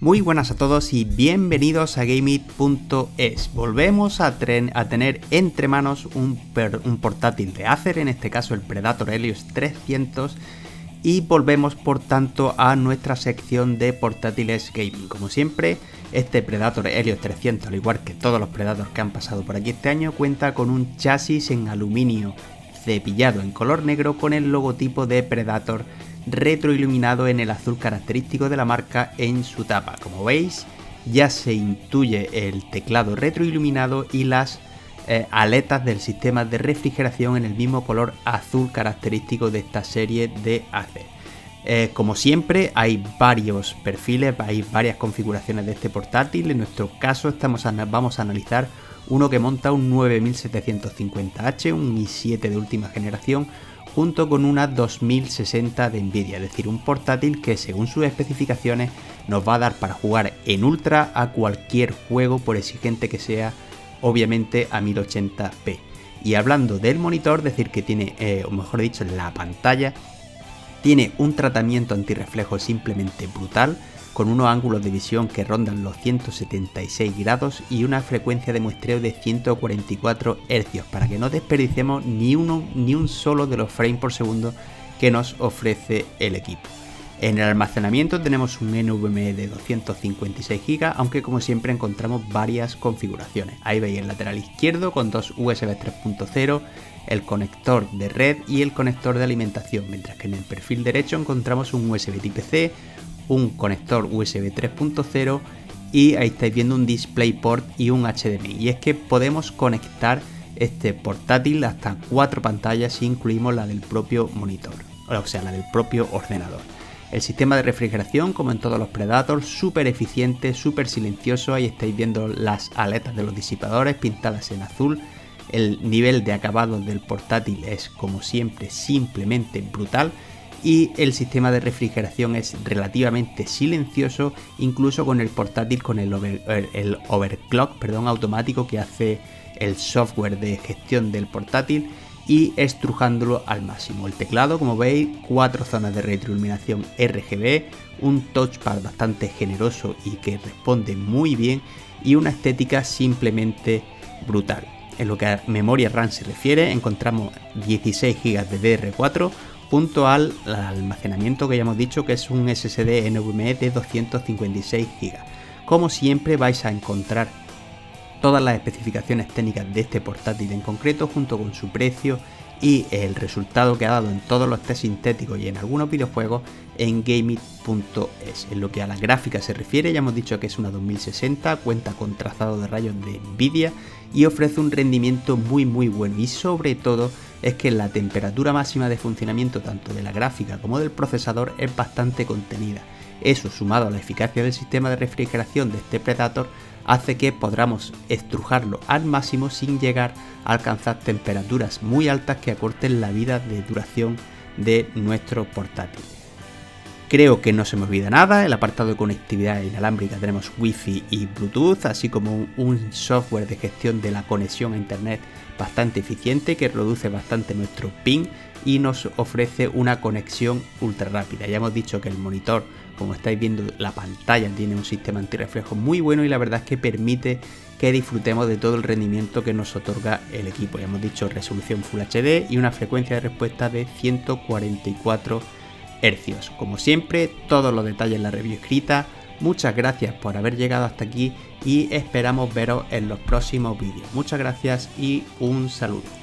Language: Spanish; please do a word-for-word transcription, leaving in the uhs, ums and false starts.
Muy buenas a todos y bienvenidos a GameIt.es. Volvemos a, a tener entre manos un, un portátil de Acer, en este caso el Predator Helios trescientos, y volvemos por tanto a nuestra sección de portátiles gaming. Como siempre, este Predator Helios trescientos, al igual que todos los Predators que han pasado por aquí este año, cuenta con un chasis en aluminio cepillado en color negro con el logotipo de Predator retroiluminado en el azul característico de la marca en su tapa. Como veis, ya se intuye el teclado retroiluminado y las eh, aletas del sistema de refrigeración en el mismo color azul característico de esta serie de Acer. Eh, como siempre, hay varios perfiles, hay varias configuraciones de este portátil. En nuestro caso estamos a, vamos a analizar uno que monta un nueve mil setecientos cincuenta H, un i siete de última generación, junto con una dos mil sesenta de NVIDIA, es decir, un portátil que según sus especificaciones nos va a dar para jugar en ultra a cualquier juego, por exigente que sea, obviamente a mil ochenta p. Y hablando del monitor, decir que tiene, eh, o mejor dicho, la pantalla tiene un tratamiento antirreflejo simplemente brutal, con unos ángulos de visión que rondan los ciento setenta y seis grados y una frecuencia de muestreo de ciento cuarenta y cuatro hercios, para que no desperdicemos ni uno ni un solo de los frames por segundo que nos ofrece el equipo. En el almacenamiento tenemos un N V M e de doscientos cincuenta y seis gigas, aunque como siempre encontramos varias configuraciones. Ahí veis el lateral izquierdo con dos U S B tres punto cero, el conector de red y el conector de alimentación, mientras que en el perfil derecho encontramos un U S B tipo C, un conector U S B tres punto cero y ahí estáis viendo un DisplayPort y un H D M I. Y es que podemos conectar este portátil hasta cuatro pantallas si incluimos la del propio monitor, o sea, la del propio ordenador. El sistema de refrigeración, como en todos los Predator, súper eficiente, súper silencioso. Ahí estáis viendo las aletas de los disipadores pintadas en azul. El nivel de acabado del portátil es, como siempre, simplemente brutal. Y el sistema de refrigeración es relativamente silencioso, incluso con el portátil, con el, over, el, el overclock perdón, automático que hace el software de gestión del portátil y estrujándolo al máximo. El teclado, como veis, cuatro zonas de retroiluminación R G B, un touchpad bastante generoso y que responde muy bien y una estética simplemente brutal. En lo que a memoria RAM se refiere, encontramos dieciséis gigas de D D R cuatro, junto al almacenamiento que ya hemos dicho, que es un S S D N V M e de doscientos cincuenta y seis gigas. Como siempre, vais a encontrar todas las especificaciones técnicas de este portátil en concreto, junto con su precio y el resultado que ha dado en todos los test sintéticos y en algunos videojuegos en GameIt.es. En lo que a la gráfica se refiere, ya hemos dicho que es una dos mil sesenta, cuenta con trazado de rayos de NVIDIA y ofrece un rendimiento muy muy bueno, y sobre todo es que la temperatura máxima de funcionamiento tanto de la gráfica como del procesador es bastante contenida. Eso, sumado a la eficacia del sistema de refrigeración de este Predator, hace que podamos estrujarlo al máximo sin llegar a alcanzar temperaturas muy altas que acorten la vida de duración de nuestro portátil. Creo que no se me olvida nada. El apartado de conectividad inalámbrica tenemos Wi-Fi y Bluetooth, así como un software de gestión de la conexión a internet bastante eficiente que reduce bastante nuestro ping y nos ofrece una conexión ultra rápida. Ya hemos dicho que el monitor, como estáis viendo, la pantalla tiene un sistema antirreflejo muy bueno y la verdad es que permite que disfrutemos de todo el rendimiento que nos otorga el equipo. Ya hemos dicho resolución Full H D y una frecuencia de respuesta de ciento cuarenta y cuatro hercios. Como siempre, todos los detalles en la review escrita. Muchas gracias por haber llegado hasta aquí y esperamos veros en los próximos vídeos. Muchas gracias y un saludo.